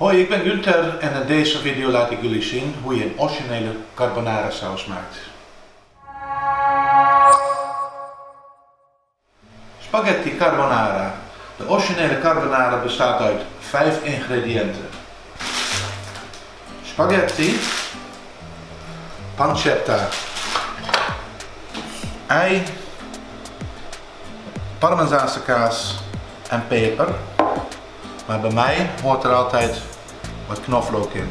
Hoi, ik ben Günter en in deze video laat ik jullie zien hoe je een originele carbonara saus maakt. Spaghetti carbonara. De originele carbonara bestaat uit 5 ingrediënten. Spaghetti, pancetta, ei, Parmezaanse kaas en peper. Maar bij mij hoort er altijd wat knoflook in.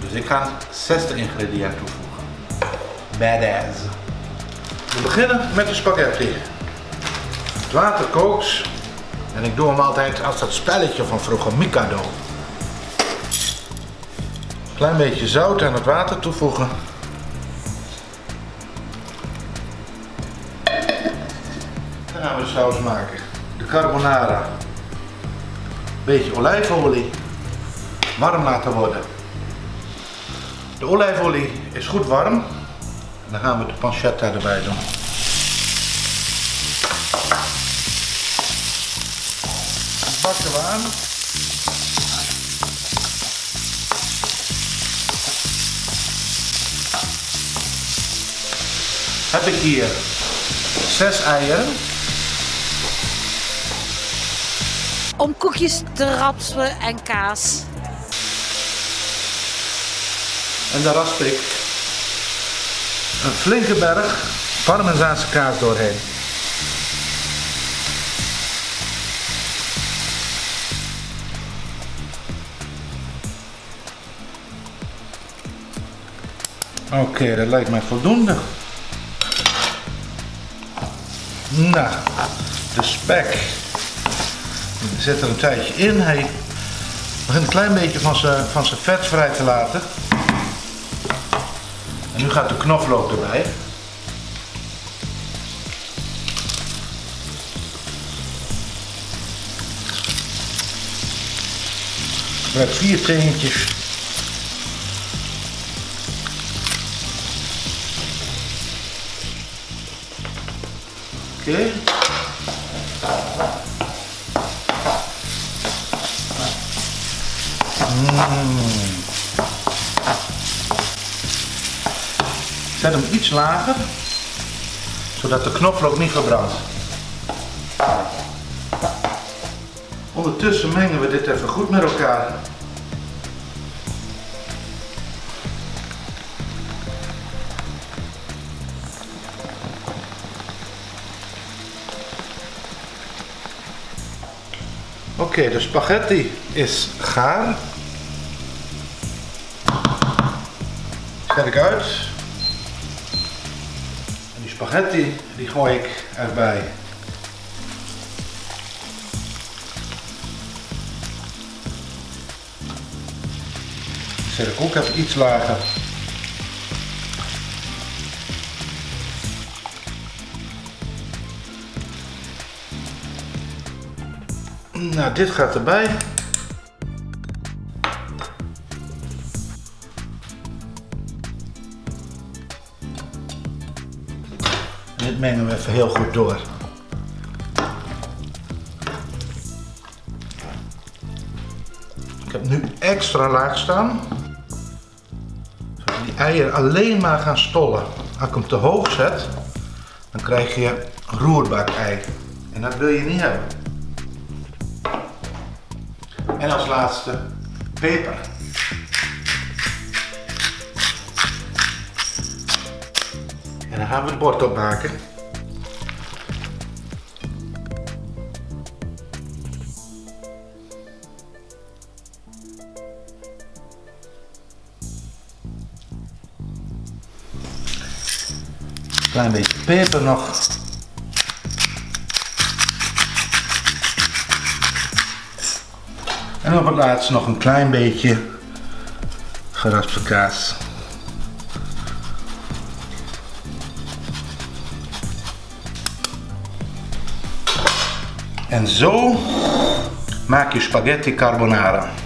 Dus ik ga het 6e ingrediënt toevoegen. Badass! We beginnen met de spaghetti. Het water kookt en ik doe hem altijd als dat spelletje van vroeger, Mikado. Een klein beetje zout aan het water toevoegen. Dan gaan we de saus maken. De carbonara. Beetje olijfolie, warm laten worden. De olijfolie is goed warm. En dan gaan we de pancetta erbij doen. Bakken we aan. Heb ik hier 6 eieren. Om koekjes te rapsen en kaas. En daar rasp ik een flinke berg Parmezaanse kaas doorheen. Oké, dat lijkt mij voldoende. Nou, de spek. Ik zet er een tijdje in, hij begint een klein beetje van zijn vet vrij te laten. En nu gaat de knoflook erbij. Ik gebruik 4 teentjes. Oké. Zet hem iets lager, zodat de knoflook niet verbrandt. Ondertussen mengen we dit even goed met elkaar. Oké, de spaghetti is gaar. Zet ik uit. En die spaghetti die gooi ik erbij. Zet ik ook even iets lager. Nou, dit gaat erbij. Dit mengen we even heel goed door. Ik heb nu extra laag staan. Zodat die eieren alleen maar gaan stollen. Als ik hem te hoog zet, dan krijg je roerbak-ei. En dat wil je niet hebben. En als laatste peper. En dan gaan we het bord opmaken. Klein beetje peper nog. En op het laatst nog een klein beetje geraspte kaas. En zo maak je spaghetti carbonara.